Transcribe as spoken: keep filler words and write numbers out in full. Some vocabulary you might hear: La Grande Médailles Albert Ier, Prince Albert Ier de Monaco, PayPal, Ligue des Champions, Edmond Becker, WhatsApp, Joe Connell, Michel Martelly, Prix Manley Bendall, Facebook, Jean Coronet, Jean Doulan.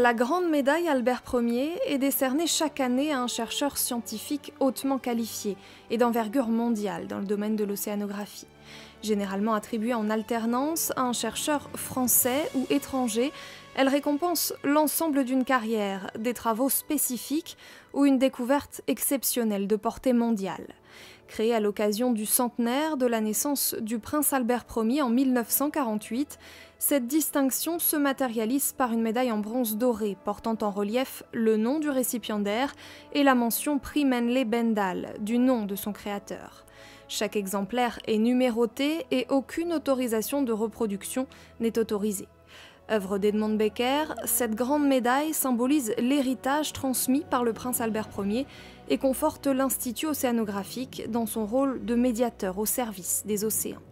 La Grande Médaille Albert Ier est décernée chaque année à un chercheur scientifique hautement qualifié et d'envergure mondiale dans le domaine de l'océanographie. Généralement attribuée en alternance à un chercheur français ou étranger, elle récompense l'ensemble d'une carrière, des travaux spécifiques ou une découverte exceptionnelle de portée mondiale. Créée à l'occasion du centenaire de la naissance du prince Albert Ier en mille neuf cent quarante-huit, cette distinction se matérialise par une médaille en bronze doré portant en relief le nom du récipiendaire et la mention Prix Manley Bendall du nom de son créateur. Chaque exemplaire est numéroté et aucune autorisation de reproduction n'est autorisée. Œuvre d'Edmond Becker, cette grande médaille symbolise l'héritage transmis par le prince Albert Ier et conforte l'Institut océanographique dans son rôle de médiateur au service des océans.